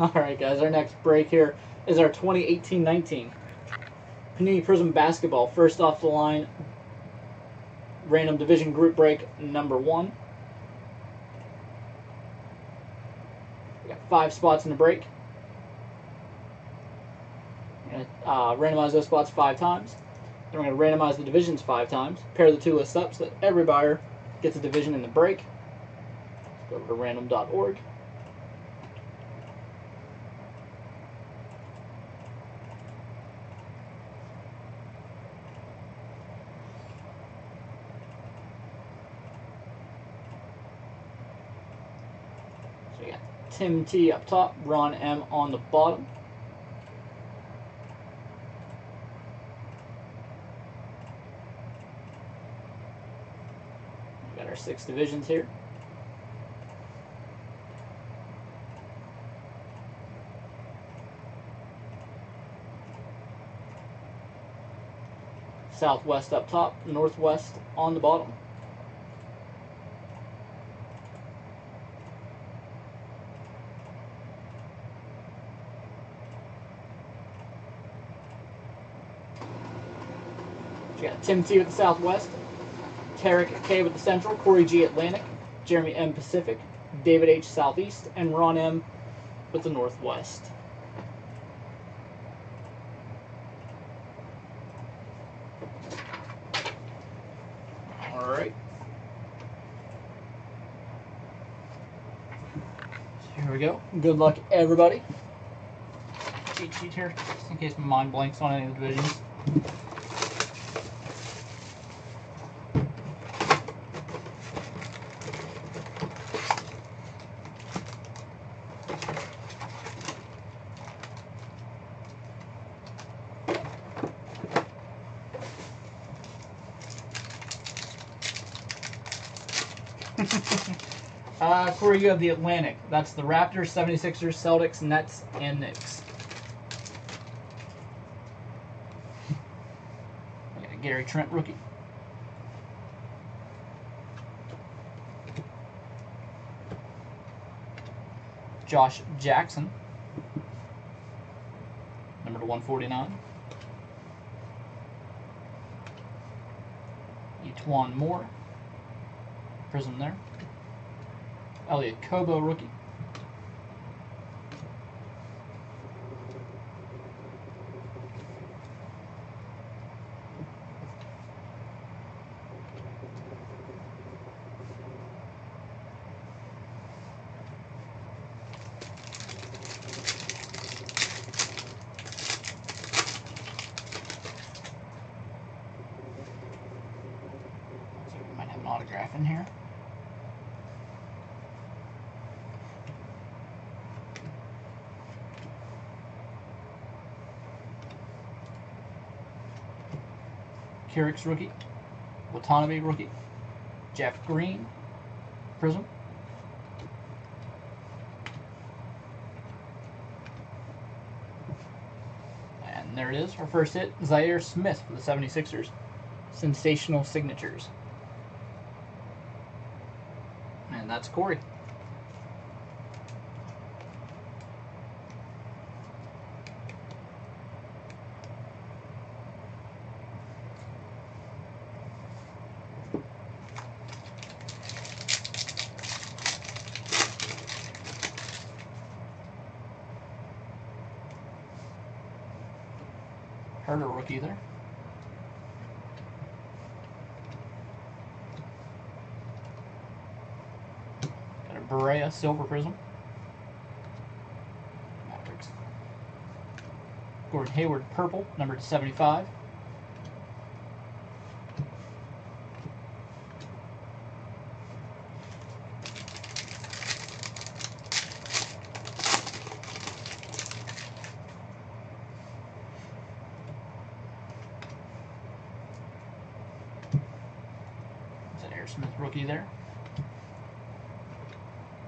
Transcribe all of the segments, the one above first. Alright guys, our next break here is our 2018-19 Panini Prizm Basketball. First off the line, random division group break number 1. We got 5 spots in the break. We're going to randomize those spots 5 times. Then we're going to randomize the divisions 5 times. Pair the two lists up so that every buyer gets a division in the break. Let's go over to random.org. So we got Tim T up top, Ron M on the bottom. We've got our 6 divisions here. Southwest up top, Northwest on the bottom. So you got Tim T with the Southwest, Tarek K with the Central, Corey G Atlantic, Jeremy M Pacific, David H Southeast, and Ron M with the Northwest. Alright. So here we go. Good luck, everybody. Cheat sheet here, just in case my mind blanks on any of the divisions. Corey, you have the Atlantic. That's the Raptors, 76ers, Celtics, Nets, and Knicks. We got a Gary Trent rookie. Josh Jackson, number to 149. Etwan Moore. Prizm there. Elliot Kobo, rookie. So we might have an autograph in here. Kyric's rookie, Watanabe rookie, Jeff Green, Prizm, and there it is, our first hit, Zaire Smith for the 76ers, Sensational Signatures, and that's Corey. Herder rookie there. Got a Barea Silver Prizm. Mavericks. Gordon Hayward Purple, number 275. Smith rookie there.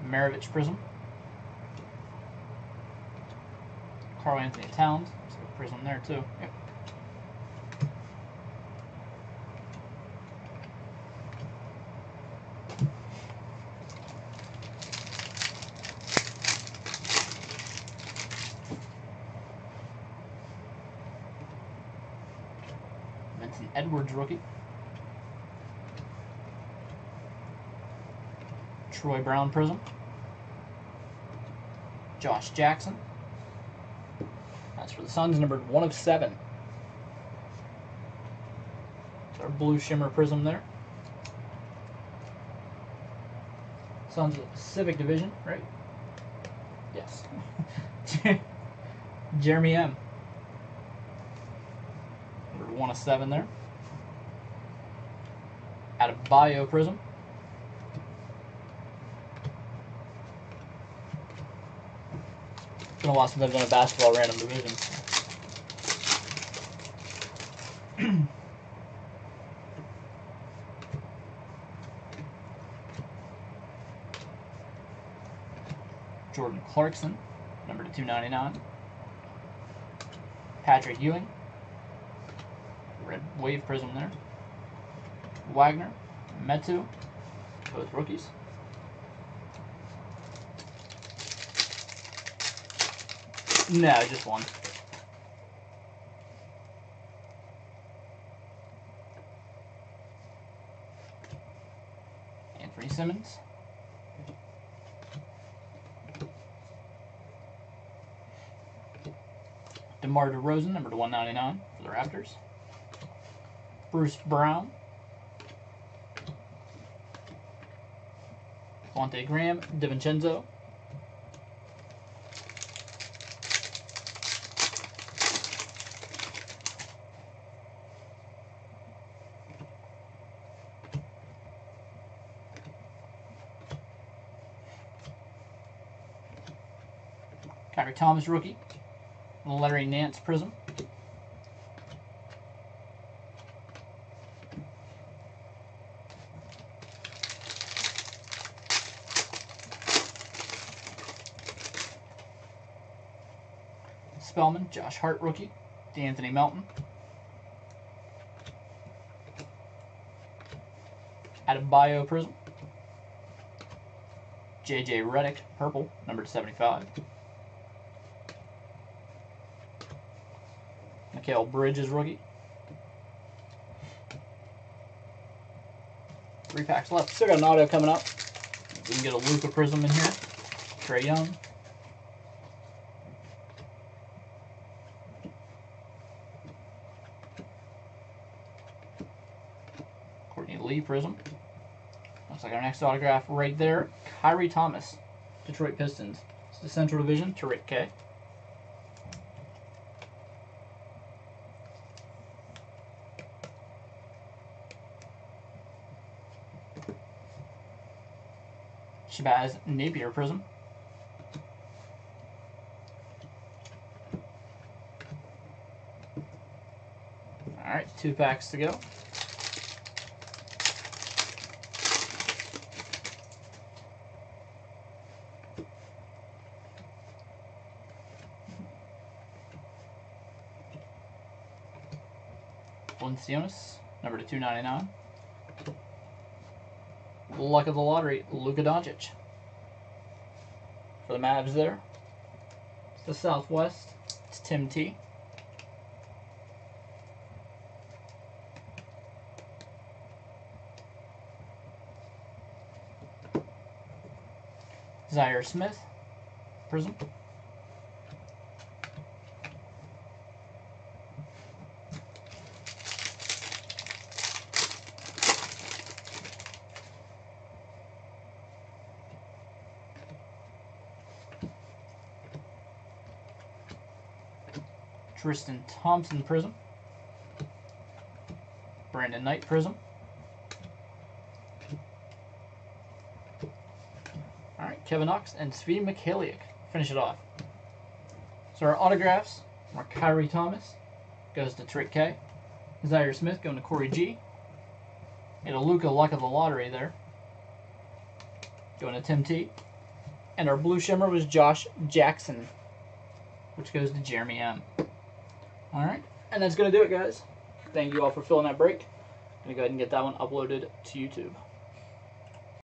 Maravich Prizm. Carl Anthony Towns. Let's go Prizm there too. Yep. Edwards rookie. Troy Brown Prism. Josh Jackson. That's for the Suns, numbered 1 of 7. It's our blue shimmer Prism there. Suns of the Pacific Division, right? Yes. Jeremy M. Numbered 1 of 7 there. Adebayo Prism. It's been a while since I've done a basketball random division. Jordan Clarkson, number to 299. Patrick Ewing, red wave Prism there. Wagner, Metu, both rookies. No, just one. Anthony Simmons. DeMar DeRozan, number to 199 for the Raptors. Bruce Brown. Quante Graham, DiVincenzo. Kyrie Thomas rookie, Larry Nance Prism, Spellman, Josh Hart rookie, DeAnthony Melton, Adebayo Prism, JJ Redick purple, number 75. Mikal Bridges rookie. 3 packs left. Still got an auto coming up. We can get a Luka Prism in here. Trae Young. Courtney Lee Prism. Looks like our next autograph right there. Kyrie Thomas, Detroit Pistons. It's the Central Division. Tariq K. Shabazz Napier Prism. Alright, 2 packs to go. Valanciunas, number to 299. Luck of the Lottery, Luka Doncic. For the Mavs there. It's the Southwest. It's Tim T. Zaire Smith, Prism. Tristan Thompson Prism. Brandon Knight Prism. Alright, Kevin Knox and Svi Mykhailiuk. Finish it off. So our autographs are Kyrie Thomas goes to Trick K. Zaire Smith going to Corey G. And a Luka Luck of the Lottery there. Going to Tim T. And our blue shimmer was Josh Jackson, which goes to Jeremy M. Alright, and that's going to do it, guys. Thank you all for filling that break. I'm going to go ahead and get that one uploaded to YouTube.